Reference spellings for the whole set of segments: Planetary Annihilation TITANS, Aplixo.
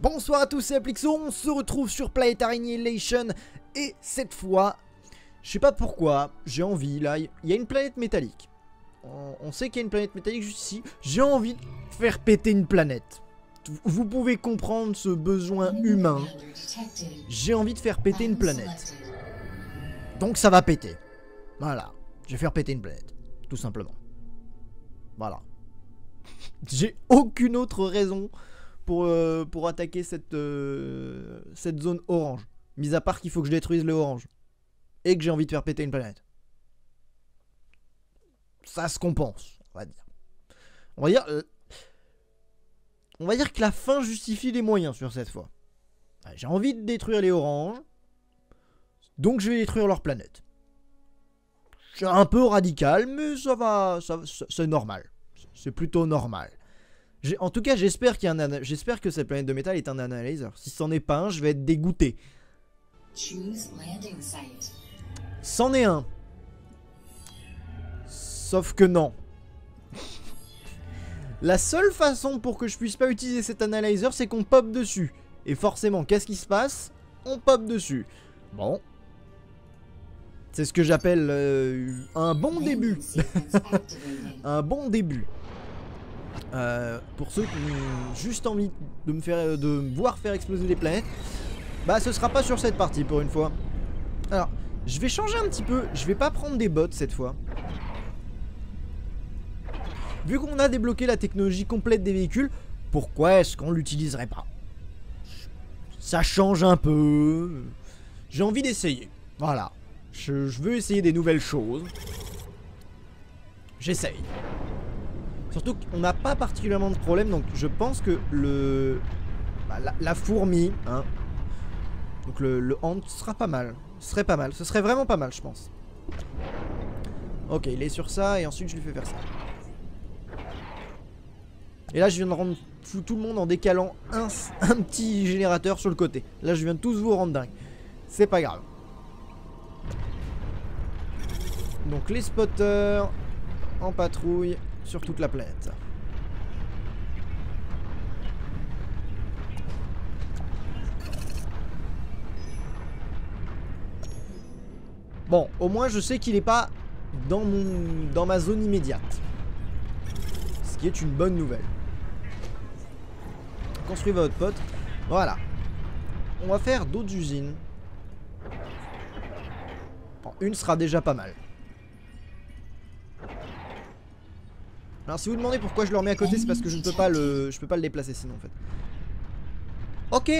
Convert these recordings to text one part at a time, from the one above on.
Bonsoir à tous, c'est Aplixo, on se retrouve sur Planetary Annihilation et cette fois, je sais pas pourquoi, j'ai envie, là, il y a une planète métallique. On sait qu'il y a une planète métallique juste ici, j'ai envie de faire péter une planète. Vous pouvez comprendre ce besoin humain, j'ai envie de faire péter une planète. Donc ça va péter, voilà, je vais faire péter une planète, tout simplement. Voilà, j'ai aucune autre raison pour attaquer cette zone orange. Mis à part qu'il faut que je détruise le orange. Et que j'ai envie de faire péter une planète. Ça se compense, on va dire. On va dire que la fin justifie les moyens sur cette fois. J'ai envie de détruire les oranges. Donc je vais détruire leur planète. C'est un peu radical, mais ça va. C'est normal. C'est plutôt normal. En tout cas, j'espère que cette planète de métal est un analyseur. Si c'en est pas un, je vais être dégoûté. C'en est un. Sauf que non. La seule façon pour que je puisse pas utiliser cet analyseur, c'est qu'on pop dessus. Et forcément, qu'est-ce qui se passe? On pop dessus. Bon. C'est ce que j'appelle un bon début. Un bon début. Pour ceux qui ont juste envie de me voir faire exploser les planètes, bah ce sera pas sur cette partie pour une fois. Alors, je vais changer un petit peu, je vais pas prendre des bots cette fois. Vu qu'on a débloqué la technologie complète des véhicules, pourquoi est-ce qu'on l'utiliserait pas? Ça change un peu. J'ai envie d'essayer, voilà. Je veux essayer des nouvelles choses. J'essaye. Surtout qu'on n'a pas particulièrement de problème, donc je pense que la fourmi, hein, donc le hand sera pas mal, ce serait vraiment pas mal je pense. Ok, il est sur ça et ensuite je lui fais faire ça. Et là je viens de rendre fou tout le monde en décalant un petit générateur sur le côté. Là je viens de tous vous rendre dingue, c'est pas grave. Donc les spotters en patrouille sur toute la planète. Bon, au moins je sais qu'il n'est pas dans ma zone immédiate. Ce qui est une bonne nouvelle. Construisez votre pote. Voilà. On va faire d'autres usines. Bon, une sera déjà pas mal. Alors si vous demandez pourquoi je le remets à côté, c'est parce que je peux pas le déplacer sinon en fait.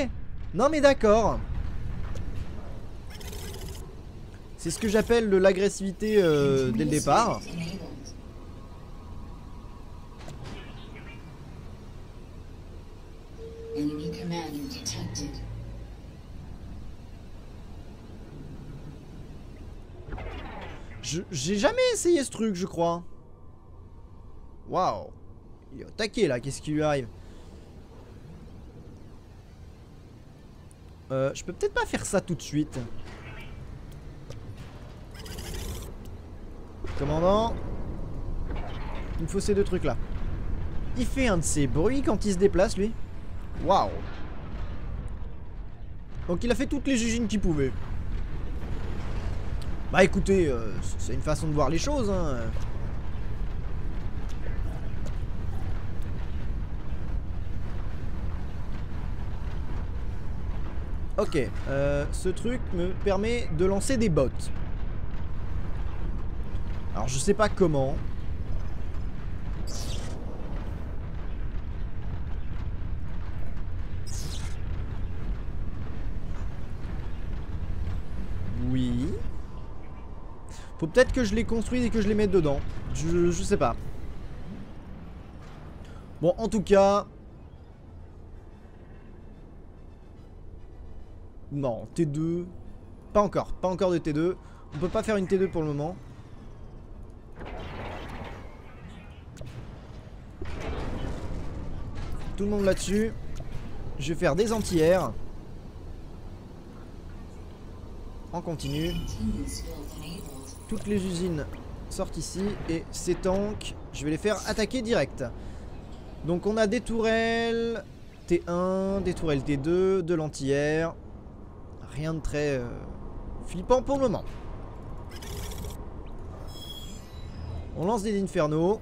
Ok. Non mais d'accord. C'est ce que j'appelle de l'agressivité dès le départ. J'ai jamais essayé ce truc je crois. Waouh, il est au taquet là, qu'est-ce qui lui arrive? Je peux peut-être pas faire ça tout de suite. Commandant, il me faut ces deux trucs là. Il fait un de ces bruits quand il se déplace lui. Waouh. Donc il a fait toutes les usines qu'il pouvait. Bah écoutez, c'est une façon de voir les choses hein. Ok, ce truc me permet de lancer des bots. Alors je sais pas comment. Oui. Faut peut-être que je les construise et que je les mette dedans. Je sais pas. Bon, en tout cas... Non, T2. Pas encore de T2. On peut pas faire une T2 pour le moment. Tout le monde là-dessus. Je vais faire des anti-airs. En continu. Toutes les usines sortent ici. Et ces tanks, je vais les faire attaquer direct. Donc on a des tourelles. T1, des tourelles T2, de l'anti-air. Rien de très flippant pour le moment. On lance des Inferno.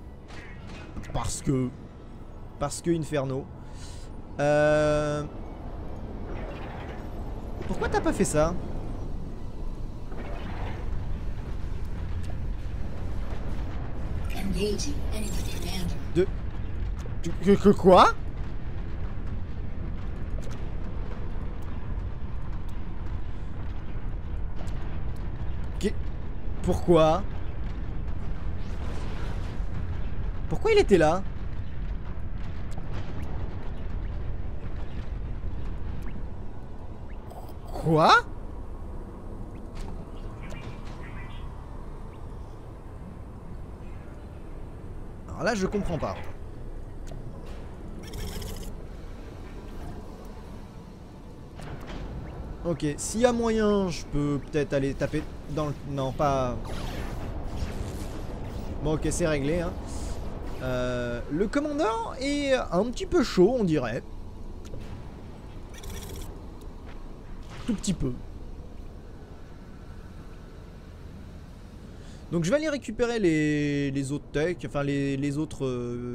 Parce que Inferno. Pourquoi t'as pas fait ça? Que quoi? Pourquoi? Pourquoi il était là? Quoi? Alors là, je comprends pas. Ok, s'il y a moyen, je peux peut-être aller taper dans le... Non, pas... Bon, ok, c'est réglé, hein. Le commandant est un petit peu chaud, on dirait. Tout petit peu. Donc je vais aller récupérer les autres tech, enfin les autres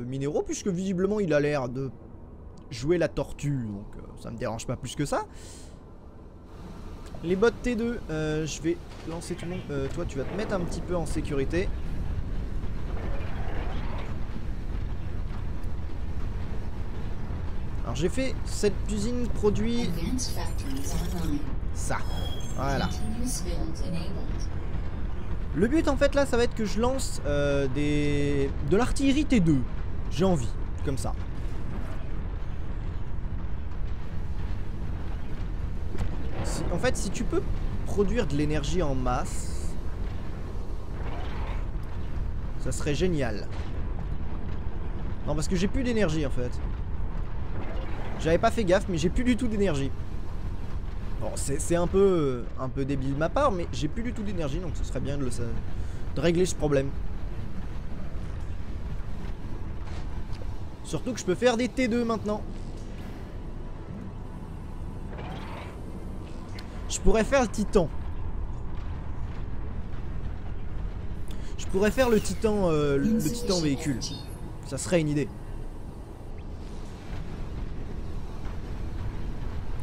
minéraux, puisque visiblement il a l'air de jouer la tortue, donc ça me dérange pas plus que ça. Les bots T2, je vais lancer tout le monde. Toi tu vas te mettre un petit peu en sécurité. Alors j'ai fait cette usine produit ça, voilà. Le but en fait là ça va être que je lance de l'artillerie T2, j'ai envie, comme ça. Si, en fait si tu peux produire de l'énergie en masse, ça serait génial. Non parce que j'ai plus d'énergie en fait. J'avais pas fait gaffe mais j'ai plus du tout d'énergie. Bon c'est un peu débile de ma part mais j'ai plus du tout d'énergie donc ce serait bien de régler ce problème. Surtout que je peux faire des T2 maintenant. Je pourrais faire le titan. Je pourrais faire le titan véhicule. Ça serait une idée.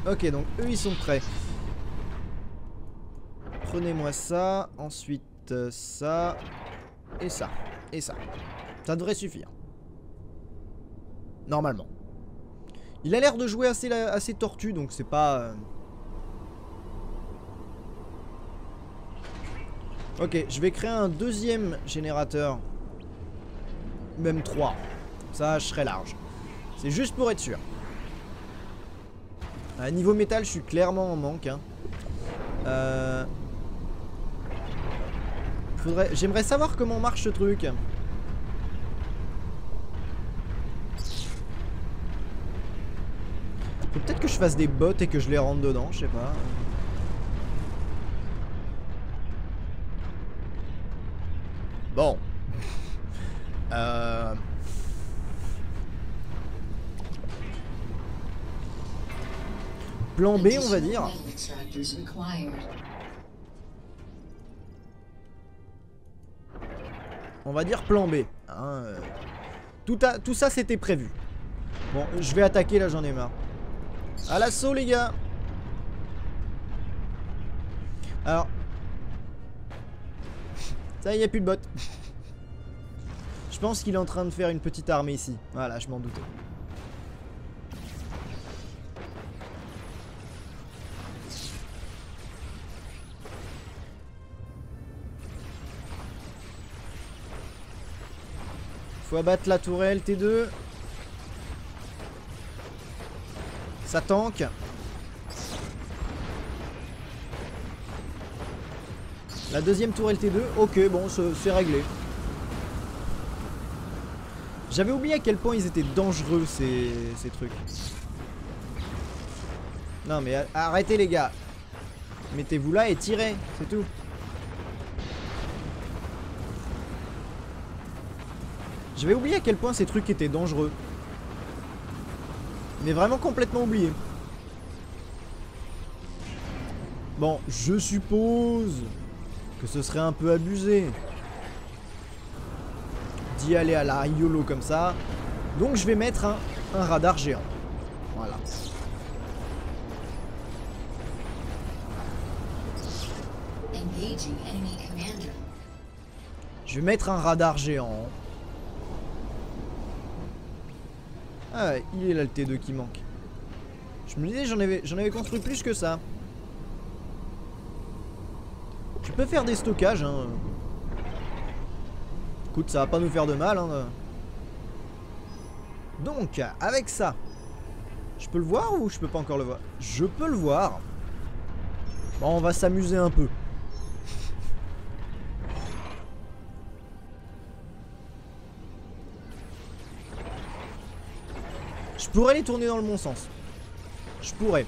Ok, donc eux ils sont prêts. Prenez-moi ça, ensuite ça, et ça, et ça. Ça devrait suffire. Normalement. Il a l'air de jouer assez tortue, donc c'est pas... Ok, je vais créer un deuxième générateur. Même trois. Ça, je serai large. C'est juste pour être sûr. Niveau métal, je suis clairement en manque. Hein. J'aimerais savoir comment marche ce truc. Faut peut-être que je fasse des bottes et que je les rentre dedans, je sais pas. Bon. Plan B, on va dire. On va dire plan B. Hein, tout ça, c'était prévu. Bon, je vais attaquer, là, j'en ai marre. À l'assaut, les gars. Alors. Ça y est, il n'y a plus de bottes. Je pense qu'il est en train de faire une petite armée ici. Voilà, je m'en doutais. Faut abattre la tourelle T2. Ça tank. La deuxième tourelle T2. Ok, bon, c'est réglé. J'avais oublié à quel point ils étaient dangereux ces trucs. Non mais arrêtez les gars. Mettez-vous là et tirez, c'est tout. J'avais oublié à quel point ces trucs étaient dangereux. mais vraiment complètement oublié. Bon, je suppose que ce serait un peu abusé d'y aller à la YOLO comme ça. Donc je vais mettre un radar géant. Voilà. Je vais mettre un radar géant. Ah, il est là le T2 qui manque. Je me disais, j'en avais construit plus que ça. Tu peux faire des stockages, hein. Écoute, ça va pas nous faire de mal, hein. Donc, avec ça, je peux le voir ou je peux pas encore le voir? Je peux le voir. Bon, on va s'amuser un peu. Je pourrais les tourner dans le bon sens. Je pourrais.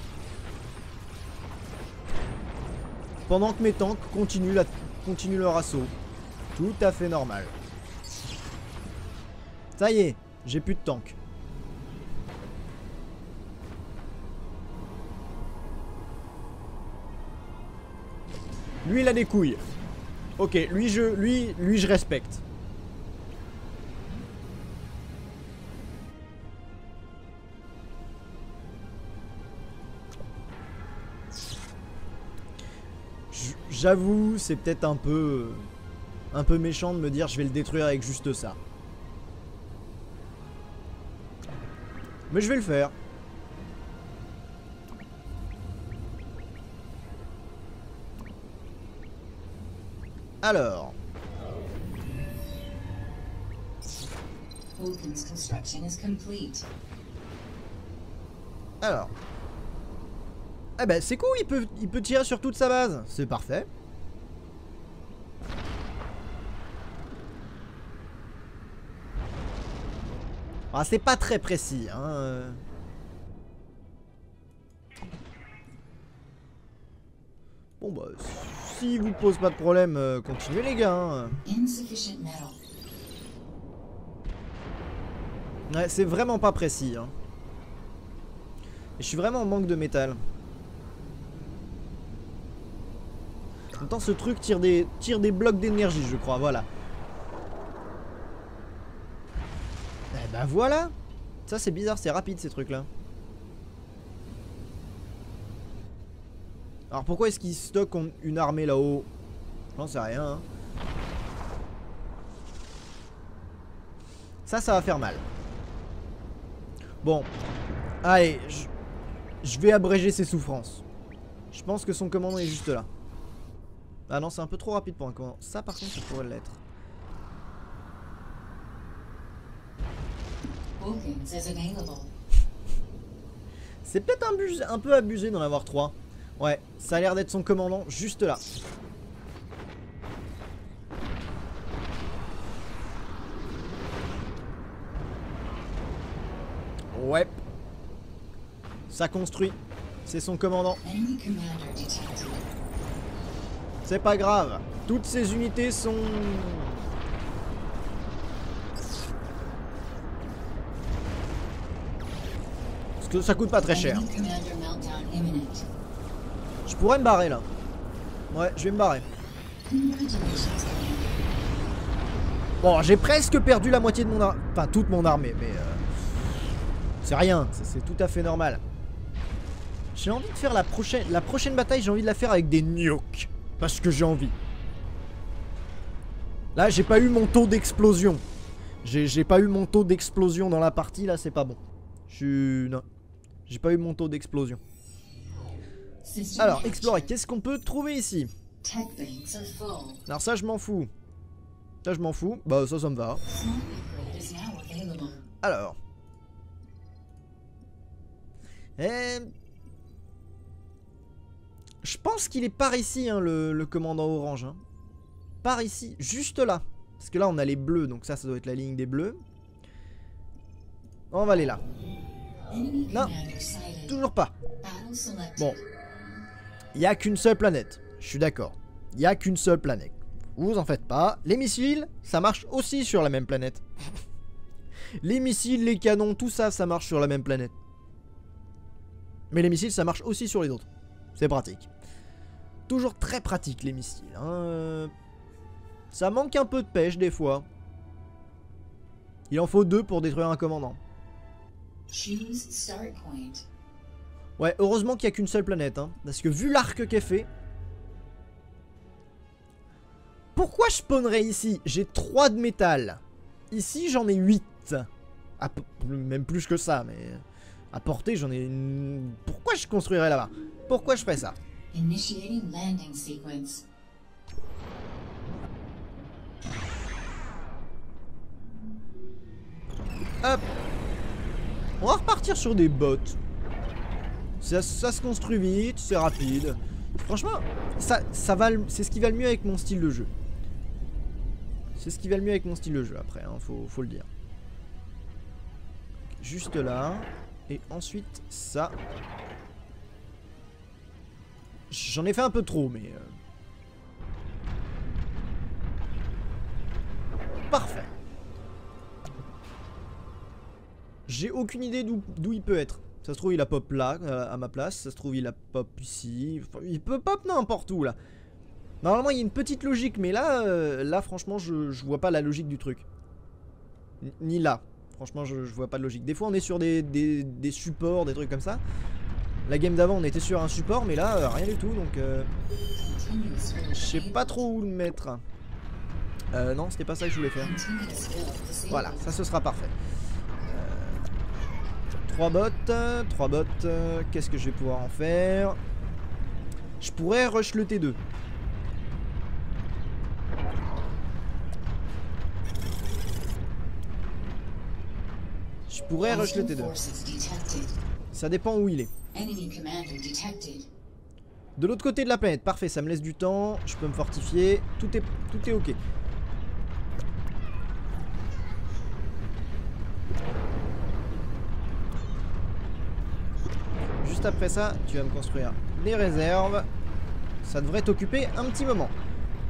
Pendant que mes tanks continuent leur assaut. Tout à fait normal. Ça y est, j'ai plus de tanks. Lui il a des couilles. Ok, lui je respecte. J'avoue, c'est peut-être un peu méchant de me dire je vais le détruire avec juste ça. Mais je vais le faire. Alors. Alors. Ah bah c'est cool, il peut tirer sur toute sa base. C'est parfait. Ah, c'est pas très précis, hein. Bon bah, si vous pose pas de problème, continuez les gars, hein. Ouais, c'est vraiment pas précis, hein. Et je suis vraiment en manque de métal. En même temps, ce truc tire des blocs d'énergie, je crois, voilà. Eh ben voilà. Ça c'est bizarre, c'est rapide ces trucs-là. Alors pourquoi est-ce qu'ils stockent une armée là-haut? J'en sais rien, hein. Ça va faire mal. Bon. Allez, je vais abréger ses souffrances. Je pense que son commandant est juste là. Ah non, c'est un peu trop rapide pour un commandant. Ça par contre, ça pourrait l'être. C'est peut-être un peu abusé d'en avoir 3. Ouais, ça a l'air d'être son commandant juste là. Ouais. Ça construit. C'est son commandant. C'est pas grave. Toutes ces unités sont... Ça coûte pas très cher. Je pourrais me barrer là. Ouais, je vais me barrer. Bon, j'ai presque perdu la moitié de mon armée. Enfin, toute mon armée, mais... c'est rien, c'est tout à fait normal. J'ai envie de faire la prochaine bataille, j'ai envie de la faire avec des gnocchs. Parce que j'ai envie. Là, j'ai pas eu mon taux d'explosion. J'ai pas eu mon taux d'explosion dans la partie, là, c'est pas bon. Non, j'ai pas eu mon taux d'explosion. Alors, explorer, qu'est-ce qu'on peut trouver ici? Alors ça, je m'en fous. Ça, je m'en fous. Bah, ça me va. Alors. Je pense qu'il est par ici, hein, le commandant orange. Hein. Par ici, juste là. Parce que là, on a les bleus, donc ça doit être la ligne des bleus. On va aller là. Non, toujours pas. Bon, il n'y a qu'une seule planète. Je suis d'accord. Il n'y a qu'une seule planète. Vous en faites pas. Les missiles, ça marche aussi sur la même planète. Les missiles, les canons, tout ça, ça marche sur la même planète. Mais les missiles, ça marche aussi sur les autres. C'est pratique. Toujours très pratique, les missiles. Hein. Ça manque un peu de pêche, des fois. Il en faut 2 pour détruire un commandant. Ouais, heureusement qu'il n'y a qu'une seule planète. Hein, parce que vu l'arc qu'est fait... Pourquoi je spawnerais ici? J'ai 3 de métal. Ici, j'en ai 8. Même plus que ça, mais... À portée, j'en ai une... Pourquoi je construirais là-bas? Pourquoi je ferais ça? Hop. On va repartir sur des bottes. Ça se construit vite, c'est rapide. Franchement, c'est ce qui va le mieux avec mon style de jeu. C'est ce qui va le mieux avec mon style de jeu après, hein, faut le dire. Juste là. Et ensuite, ça. J'en ai fait un peu trop, mais... Parfait. J'ai aucune idée d'où il peut être. Ça se trouve, il a pop là, à ma place. Ça se trouve, il a pop ici. Il peut pop n'importe où, là. Normalement, il y a une petite logique, mais là, franchement, je vois pas la logique du truc. Ni là. Franchement, je vois pas de logique. Des fois, on est sur des supports, des trucs comme ça. La game d'avant, on était sur un support, mais là, rien du tout. Donc, je sais pas trop où le mettre. Non, c'était pas ça que je voulais faire. Voilà, ça, ce sera parfait. 3 bottes. 3 bottes. Qu'est-ce que je vais pouvoir en faire? Je pourrais rush le T2. Je pourrais rush le T2. Ça dépend où il est. De l'autre côté de la planète, parfait, ça me laisse du temps, je peux me fortifier, tout est ok. Juste après ça, tu vas me construire des réserves. Ça devrait t'occuper un petit moment.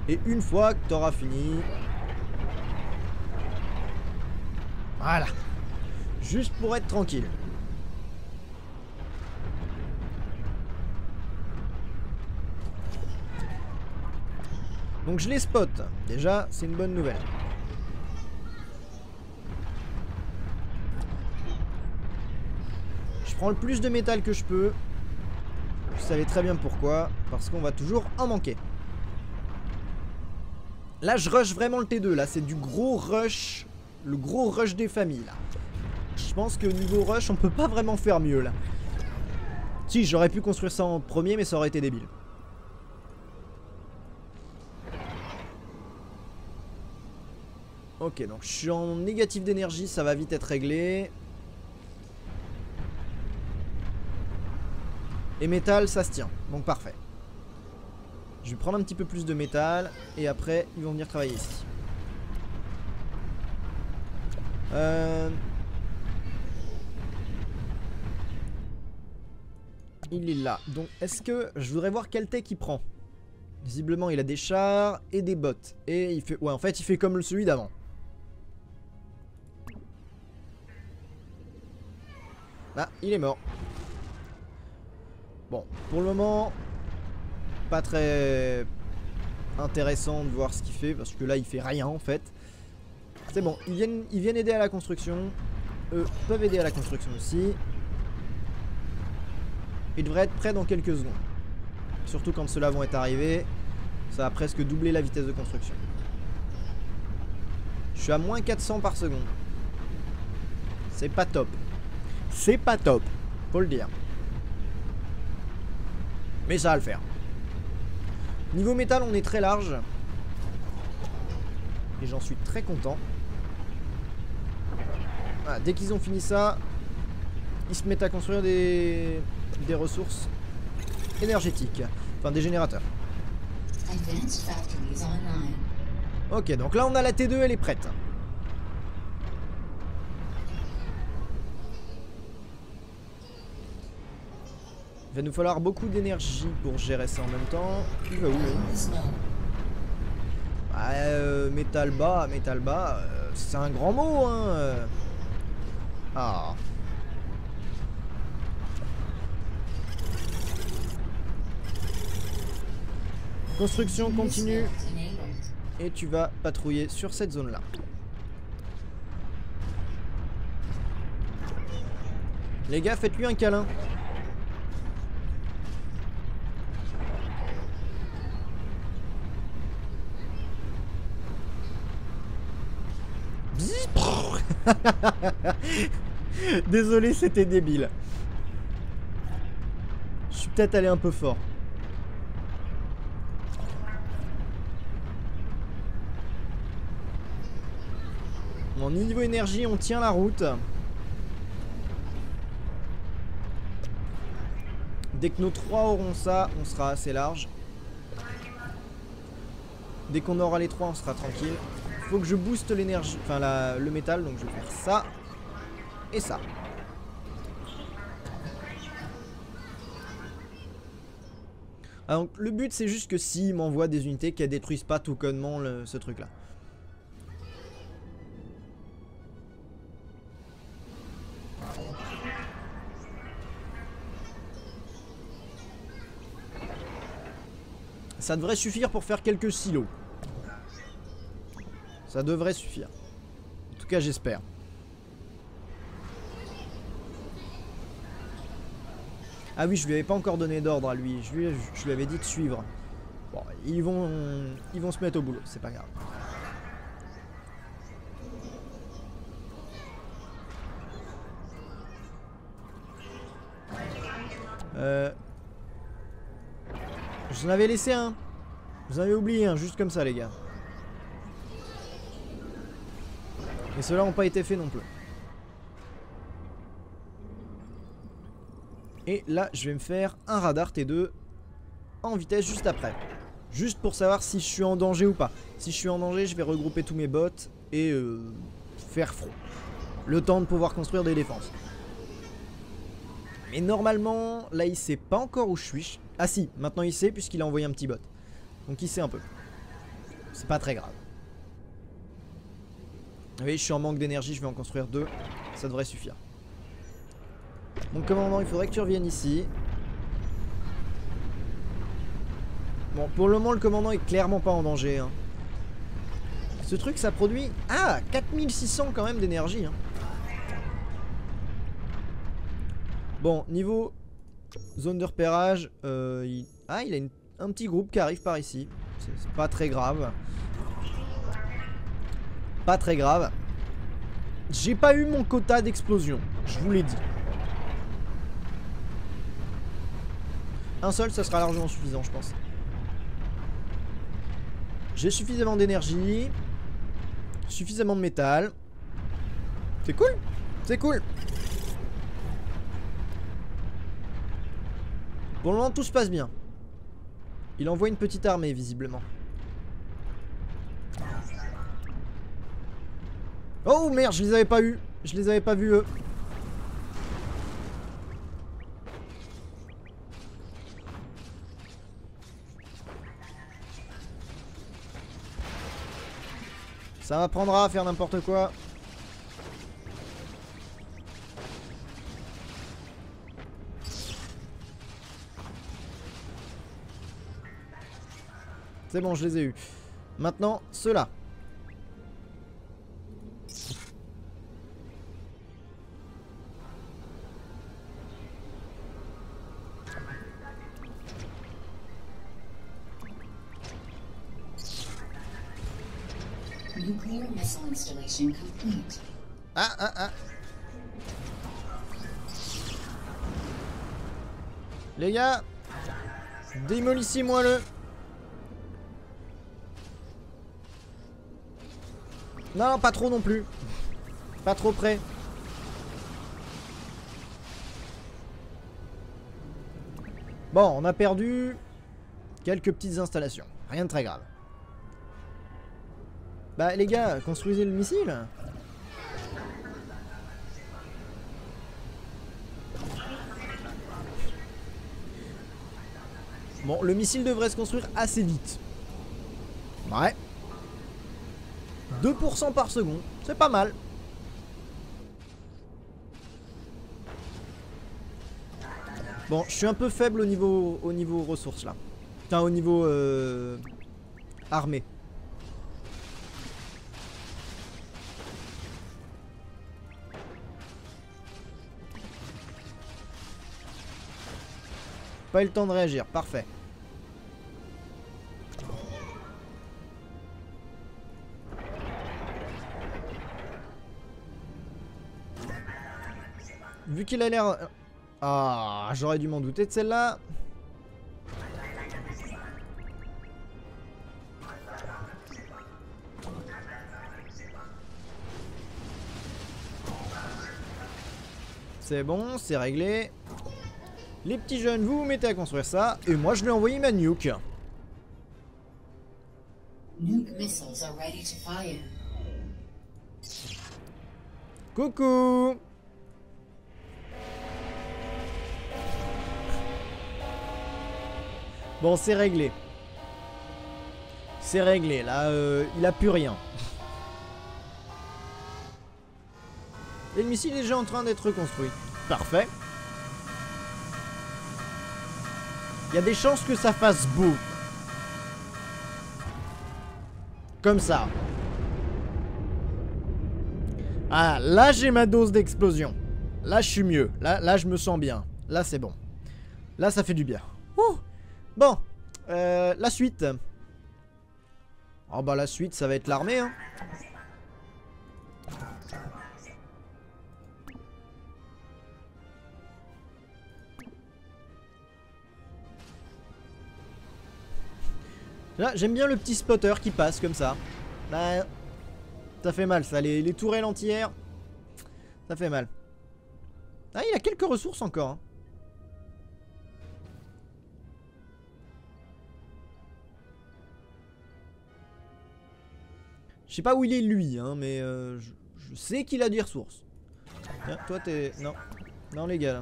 Et une fois que tu auras fini... Voilà. Juste pour être tranquille. Donc je les spot. Déjà, c'est une bonne nouvelle. Je prends le plus de métal que je peux. Vous savez très bien pourquoi. Parce qu'on va toujours en manquer. Là, je rush vraiment le T2. Là, c'est du gros rush. Le gros rush des familles, là. Je pense que niveau rush, on peut pas vraiment faire mieux là. Si, j'aurais pu construire ça en premier, mais ça aurait été débile. Ok, donc je suis en négatif d'énergie, ça va vite être réglé. Et métal, ça se tient, donc parfait. Je vais prendre un petit peu plus de métal, et après, ils vont venir travailler ici. Il est là. Donc, est-ce que... Je voudrais voir quelle tech il prend. Visiblement, il a des chars et des bottes. Et il fait... Ouais, en fait, il fait comme celui d'avant. Ah, il est mort. Bon, pour le moment... Pas très... intéressant de voir ce qu'il fait. Parce que là, il fait rien, en fait. C'est bon. Ils viennent aider à la construction. Eux peuvent aider à la construction aussi. Il devrait être prêt dans quelques secondes. Surtout quand ceux-là vont être arrivés. Ça a presque doublé la vitesse de construction. Je suis à moins 400 par seconde. C'est pas top. C'est pas top, faut le dire. Mais ça va le faire. Niveau métal, on est très large. Et j'en suis très content. Ah, dès qu'ils ont fini ça, ils se mettent à construire des ressources énergétiques, enfin des générateurs. Ok, donc là on a la T2, elle est prête. Il va nous falloir beaucoup d'énergie pour gérer ça en même temps. Il va où? Métal bas, c'est un grand mot hein. Ah. Construction continue. Et tu vas patrouiller sur cette zone-là. Les gars, faites-lui un câlin. Désolé, c'était débile. Je suis peut-être allé un peu fort. Bon, niveau énergie, on tient la route. Dès que nos 3 auront ça, on sera assez large. Dès qu'on aura les 3, on sera tranquille. Faut que je booste l'énergie, enfin le métal, donc je vais faire ça et ça. Ah, donc le but, c'est juste que s'il m'envoie des unités, qu'elles détruisent pas tout connement ce truc-là. Ça devrait suffire pour faire quelques silos. Ça devrait suffire. En tout cas, j'espère. Ah oui, je lui avais pas encore donné d'ordre à lui. Je lui avais dit de suivre. Bon, ils vont se mettre au boulot. C'est pas grave. J'en avais laissé un. Vous en avez oublié un, juste comme ça, les gars. Et ceux-là n'ont pas été faits non plus. Et là, je vais me faire un radar T2 en vitesse juste après. Juste pour savoir si je suis en danger ou pas. Si je suis en danger, je vais regrouper tous mes bots et faire front. Le temps de pouvoir construire des défenses. Mais normalement, là, il sait pas encore où je suis. Ah si, maintenant il sait puisqu'il a envoyé un petit bot. Donc il sait un peu. C'est pas très grave. Oui, je suis en manque d'énergie, je vais en construire 2. Ça devrait suffire. Mon commandant, il faudrait que tu reviennes ici. Bon, pour le moment, le commandant est clairement pas en danger, hein. Ce truc, ça produit... Ah, 4600 quand même d'énergie, hein. Bon, niveau zone de repérage... Ah, il a un petit groupe qui arrive par ici. C'est pas très grave. Pas très grave. J'ai pas eu mon quota d'explosion, je vous l'ai dit. Un seul, ça sera largement suffisant, je pense. J'ai suffisamment d'énergie, suffisamment de métal. C'est cool, c'est cool. Pour le moment, tout se passe bien. Il envoie une petite armée, visiblement. Oh merde, je les avais pas eu. Je les avais pas vus eux. Ça m'apprendra à faire n'importe quoi. C'est bon, je les ai eus. Maintenant, ceux-là. Ah, ah, ah. Les gars, démolissez-moi le. Non, pas trop non plus. Pas trop près. Bon, on a perdu quelques petites installations. Rien de très grave. Bah les gars, construisez le missile. Bon, le missile devrait se construire assez vite. Ouais. 2% par seconde, c'est pas mal. Bon, je suis un peu faible au niveau ressources là. Putain, au niveau armée. Pas eu le temps de réagir, parfait. Vu qu'il a l'air... Ah, j'aurais dû m'en douter de celle-là. C'est bon, c'est réglé. Les petits jeunes, vous vous mettez à construire ça, et moi je vais envoyer ma nuke. Coucou! Bon, c'est réglé. C'est réglé, là, il a plus rien. Et le missile est déjà en train d'être construit. Parfait. Il y a des chances que ça fasse beau. Comme ça. Ah, là j'ai ma dose d'explosion. Là je suis mieux. Là je me sens bien. Là c'est bon. Là ça fait du bien. Ouh. Bon. La suite. Oh bah la suite ça va être l'armée. Hein. Là, j'aime bien le petit spotter qui passe comme ça. Bah, ça fait mal, ça. Les tourelles entières, ça fait mal. Ah, il a quelques ressources encore. Hein. Je sais pas où il est lui, hein, mais je sais qu'il a des ressources. Tiens, toi t'es... Non, non les gars là.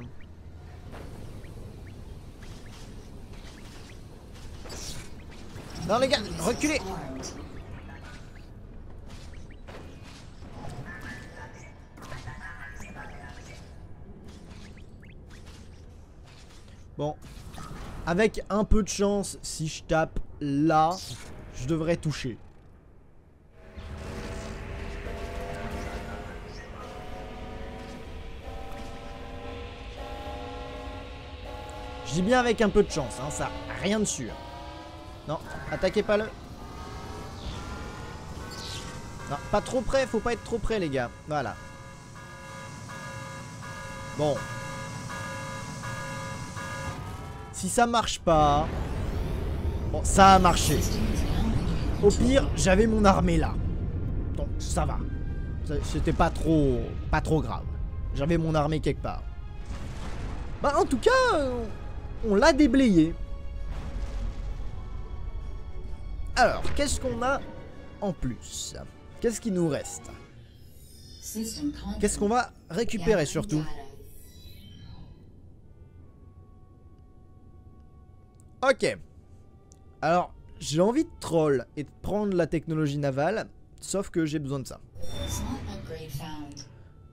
Non les gars, reculez. Bon, avec un peu de chance, si je tape là, je devrais toucher. Je dis bien avec un peu de chance, hein, ça, rien de sûr. Non, attaquez pas le... Non, pas trop près, faut pas être trop près les gars. Voilà. Bon. Si ça marche pas... Bon, ça a marché. Au pire, j'avais mon armée là. Donc ça va. C'était pas trop grave. J'avais mon armée quelque part. Bah en tout cas, on l'a déblayé. Alors, qu'est-ce qu'on a en plus? Qu'est-ce qui nous reste? Qu'est-ce qu'on va récupérer surtout? Ok. Alors, j'ai envie de troll et de prendre la technologie navale, sauf que j'ai besoin de ça.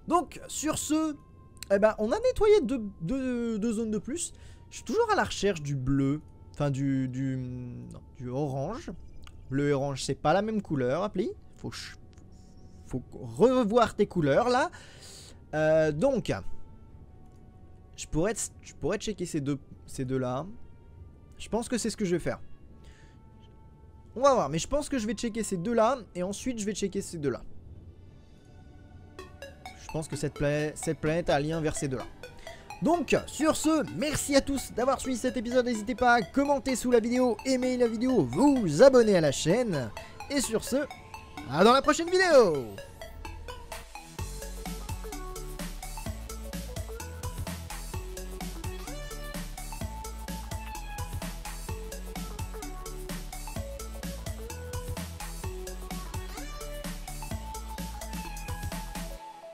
Donc, sur ce, eh ben, on a nettoyé deux zones de plus. Je suis toujours à la recherche du bleu, enfin du orange. Bleu et orange, c'est pas la même couleur, Appli. Faut revoir tes couleurs, là. Donc, je pourrais checker ces deux-là. Je pense que c'est ce que je vais faire. On va voir, mais je pense que je vais checker ces deux-là. Et ensuite, je vais checker ces deux-là. Je pense que cette planète a un lien vers ces deux-là. Donc, sur ce, merci à tous d'avoir suivi cet épisode. N'hésitez pas à commenter sous la vidéo, aimer la vidéo, vous abonner à la chaîne. Et sur ce, à dans la prochaine vidéo!